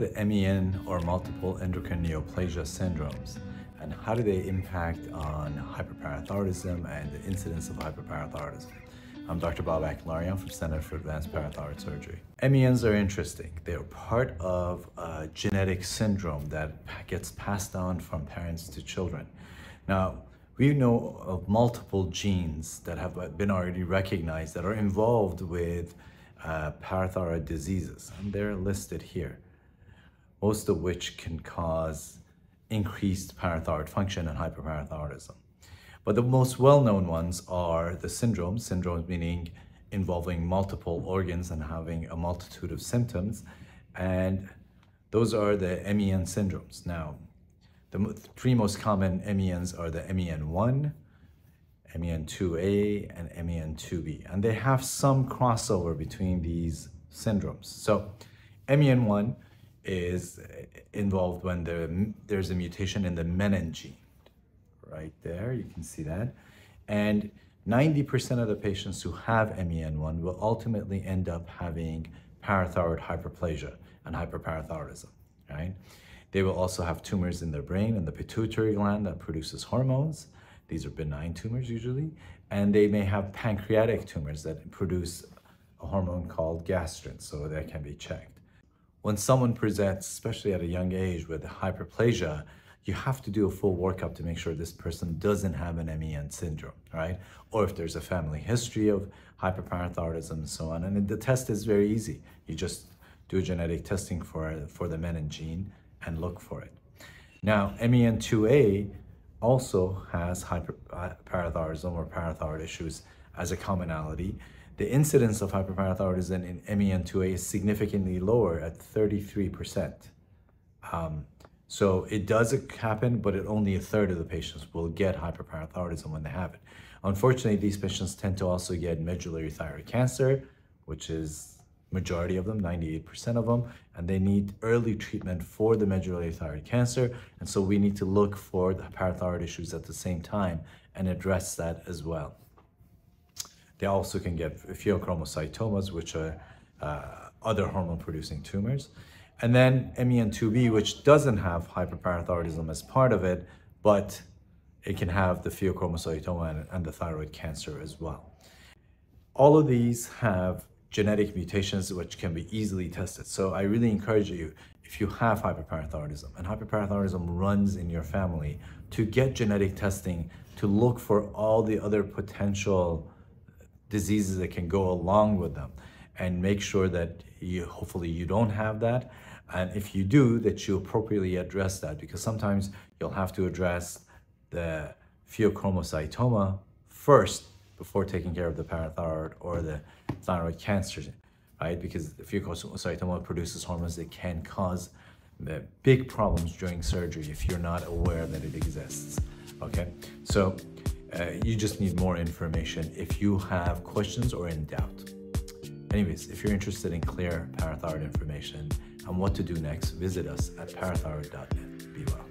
the MEN or multiple endocrine neoplasia syndromes, and how do they impact on hyperparathyroidism and the incidence of hyperparathyroidism? I'm Dr. Babak Larian from Center for Advanced Parathyroid Surgery. MENs are interesting. They're part of a genetic syndrome that gets passed on from parents to children. Now, we know of multiple genes that have been already recognized that are involved with parathyroid diseases, and they're listed here, most of which can cause increased parathyroid function and hyperparathyroidism. But the most well-known ones are the syndromes meaning involving multiple organs and having a multitude of symptoms, and those are the MEN syndromes. Now, the three most common MENs are the MEN1, MEN2A, and MEN2B, and they have some crossover between these syndromes. So MEN1 is involved when there's a mutation in the MEN gene. Right there, you can see that. And 90% of the patients who have MEN1 will ultimately end up having parathyroid hyperplasia and hyperparathyroidism, right? They will also have tumors in their brain and the pituitary gland that produces hormones. These are benign tumors usually. And they may have pancreatic tumors that produce a hormone called gastrin, so that can be checked. When someone presents, especially at a young age, with hyperplasia, you have to do a full workup to make sure this person doesn't have an MEN syndrome, right? Or if there's a family history of hyperparathyroidism and so on. And the test is very easy. You just do genetic testing for the MEN gene and look for it. Now, MEN2A also has hyperparathyroidism or parathyroid issues as a commonality. The incidence of hyperparathyroidism in MEN2A is significantly lower at 33%. So it does happen, but only a third of the patients will get hyperparathyroidism when they have it. Unfortunately, these patients tend to also get medullary thyroid cancer, which is majority of them, 98% of them, and they need early treatment for the medullary thyroid cancer. And so we need to look for the parathyroid issues at the same time and address that as well. They also can get pheochromocytomas, which are other hormone-producing tumors. And then MEN2B, which doesn't have hyperparathyroidism as part of it, but it can have the pheochromocytoma and the thyroid cancer as well. All of these have genetic mutations which can be easily tested. So I really encourage you, if you have hyperparathyroidism, and hyperparathyroidism runs in your family, to get genetic testing to look for all the other potential diseases that can go along with them, and make sure that hopefully you don't have that. And if you do, that you appropriately address that, because sometimes you'll have to address the pheochromocytoma first before taking care of the parathyroid or the thyroid cancer, right? Because the pheochromocytoma produces hormones that can cause the big problems during surgery if you're not aware that it exists, okay? So you just need more information if you have questions or in doubt. Anyways, if you're interested in clear parathyroid information and what to do next, visit us at parathyroid.net. Be well.